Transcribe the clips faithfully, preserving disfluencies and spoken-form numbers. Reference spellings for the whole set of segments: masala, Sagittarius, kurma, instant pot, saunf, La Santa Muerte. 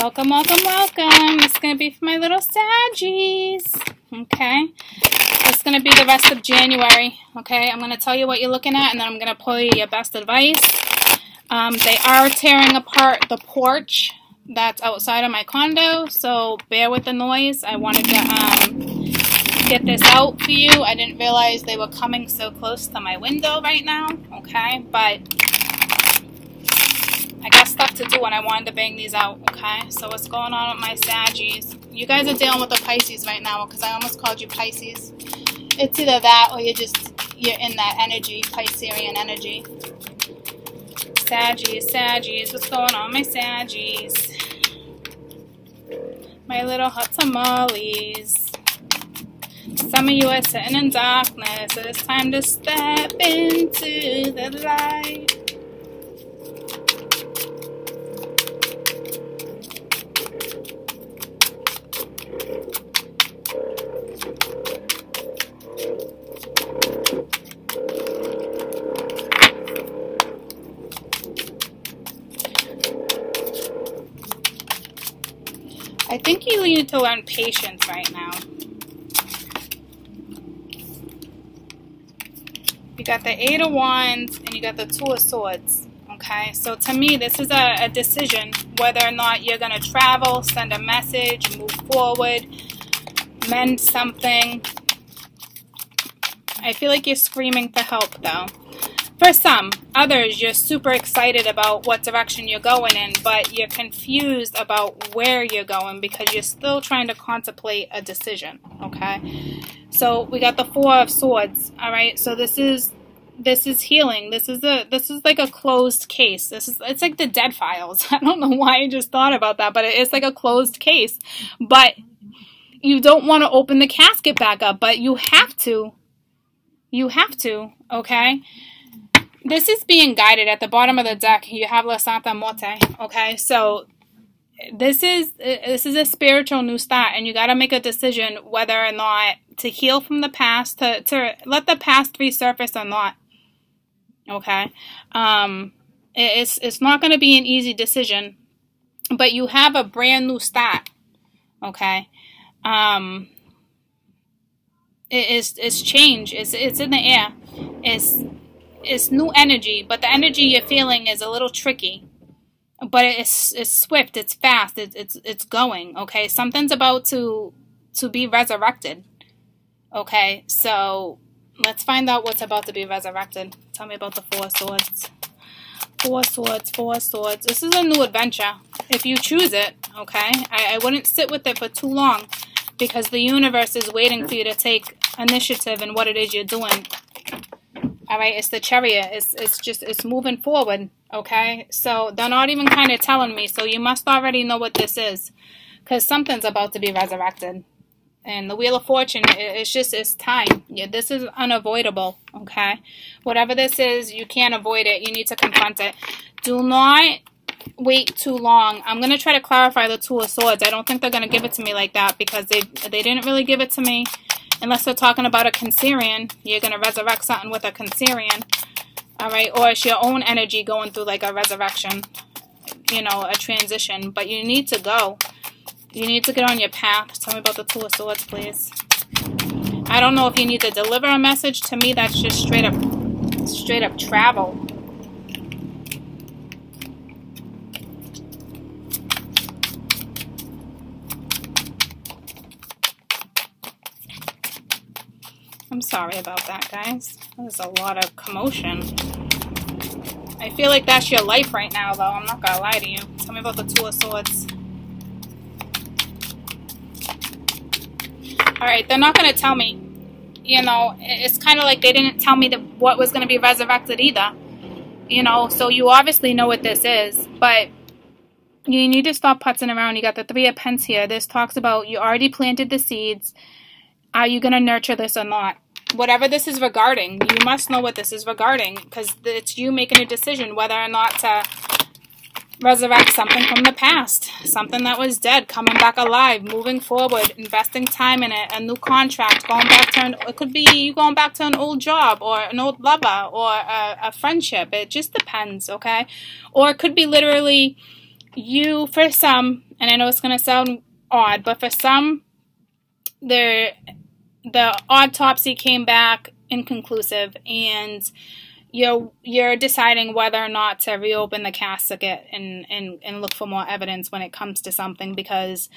Welcome, welcome, welcome. It's going to be for my little Saggies. Okay. It's going to be the rest of January. Okay. I'm going to tell you what you're looking at, and then I'm going to pull you your best advice. Um, they are tearing apart the porch that's outside of my condo, so bear with the noise. I wanted to um, get this out for you. I didn't realize they were coming so close to my window right now. Okay. But I got stuff to do and I wanted to bang these out, okay? So what's going on with my Saggies? You guys are dealing with the Pisces right now because I almost called you Pisces. It's either that or you're just, you're in that energy, Piscean energy. Saggies, Saggies, what's going on my Saggies? My little hot tamales. Some of you are sitting in darkness, so it's time to step into the light. I think you need to learn patience right now. You got the Eight of Wands and you got the Two of Swords. Okay, so to me, this is a, a decision whether or not you're going to travel, send a message, move forward, mend something. I feel like you're screaming for help though. For some, others, you're super excited about what direction you're going in, but you're confused about where you're going because you're still trying to contemplate a decision, okay? So we got the Four of Swords, all right? So this is this is healing. This is a this is like a closed case. This is it's like the Dead Files. I don't know why I just thought about that, but it's like a closed case. But you don't want to open the casket back up, but you have to. You have to, okay? This is being guided at the bottom of the deck. You have La Santa Muerte, okay? So this is this is a spiritual new start, and you got to make a decision whether or not to heal from the past, to, to let the past resurface or not, okay? Um, it's, it's not going to be an easy decision, but you have a brand new start, okay? Um, it is, it's change. It's, it's in the air. It's... It's new energy, but the energy you're feeling is a little tricky. But it's it's swift, it's fast, it's it's it's going. Okay, something's about to to be resurrected. Okay, so let's find out what's about to be resurrected. Tell me about the Four of Swords. Four Swords, Four Swords. This is a new adventure if you choose it. Okay, I, I wouldn't sit with it for too long because the universe is waiting for you to take initiative in what it is you're doing. All right, it's the Chariot. It's it's just, it's moving forward, okay? So they're not even kind of telling me, so you must already know what this is because something's about to be resurrected. And the Wheel of Fortune, it's just, it's time. Yeah, this is unavoidable, okay? Whatever this is, you can't avoid it. You need to confront it. Do not wait too long. I'm going to try to clarify the Two of Swords. I don't think they're going to give it to me like that because they they didn't really give it to me. Unless they're talking about a Cancerian, you're going to resurrect something with a Cancerian, all right? Or it's your own energy going through like a resurrection, you know, a transition. But you need to go. You need to get on your path. Tell me about the Two of Swords, please. I don't know if you need to deliver a message. To me, that's just straight up, straight up travel. I'm sorry about that, guys. There's a lot of commotion. I feel like that's your life right now, though. I'm not going to lie to you. Tell me about the Two of Swords. All right, they're not going to tell me. You know, it's kind of like they didn't tell me that what was going to be resurrected either. You know, so you obviously know what this is, but you need to stop putzing around. You got the Three of Pentacles here. This talks about you already planted the seeds. Are you going to nurture this or not? Whatever this is regarding, you must know what this is regarding because it's you making a decision whether or not to resurrect something from the past, something that was dead, coming back alive, moving forward, investing time in it, a new contract, going back to an, it could be you going back to an old job or an old lover or a, a friendship. It just depends, okay? Or it could be literally you, for some, and I know it's going to sound odd, but for some, the autopsy came back inconclusive, and you're, you're deciding whether or not to reopen the casket and, and, and look for more evidence when it comes to something, because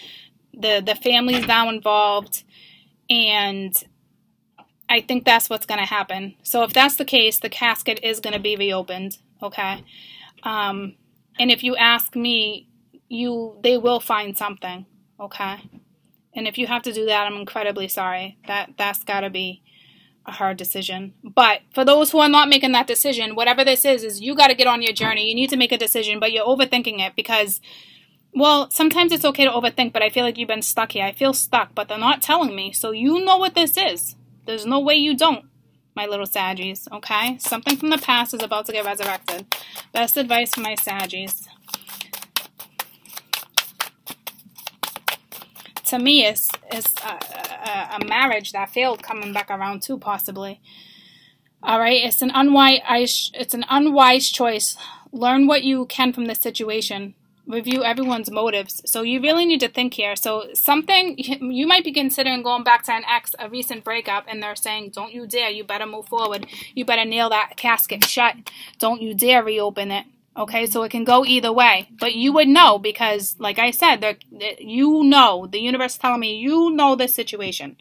the, the family's now involved, and I think that's what's going to happen. So if that's the case, the casket is going to be reopened, okay? Um, and if you ask me, you they will find something, okay? And if you have to do that, I'm incredibly sorry. That, that's got to be a hard decision. But for those who are not making that decision, whatever this is, is you got to get on your journey. You need to make a decision, but you're overthinking it because, well, sometimes it's okay to overthink, but I feel like you've been stuck here. I feel stuck, but they're not telling me. So you know what this is. There's no way you don't, my little Saggies, okay? Something from the past is about to get resurrected. Best advice for my Saggies. To me, it's, it's a, a, a marriage that failed coming back around too, possibly. All right? It's an unwise, it's an unwise choice. Learn what you can from this situation. Review everyone's motives. So you really need to think here. So something, you might be considering going back to an ex, a recent breakup, and they're saying, don't you dare, you better move forward. You better nail that casket shut. Don't you dare reopen it. Okay, so it can go either way. But you would know because, like I said, you know, the universe is telling me, you know this situation.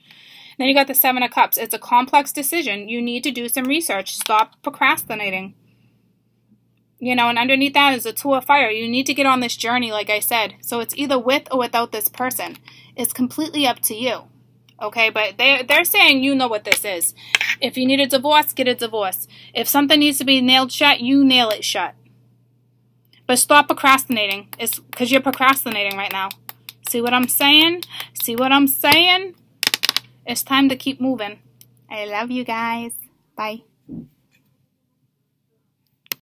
Then you got the Seven of Cups. It's a complex decision. You need to do some research. Stop procrastinating. You know, and underneath that is a Two of Fire. You need to get on this journey, like I said. So it's either with or without this person. It's completely up to you. Okay, but they, they're saying you know what this is. If you need a divorce, get a divorce. If something needs to be nailed shut, you nail it shut. But stop procrastinating. It's because you're procrastinating right now. See what I'm saying? See what I'm saying? It's time to keep moving. I love you guys. Bye.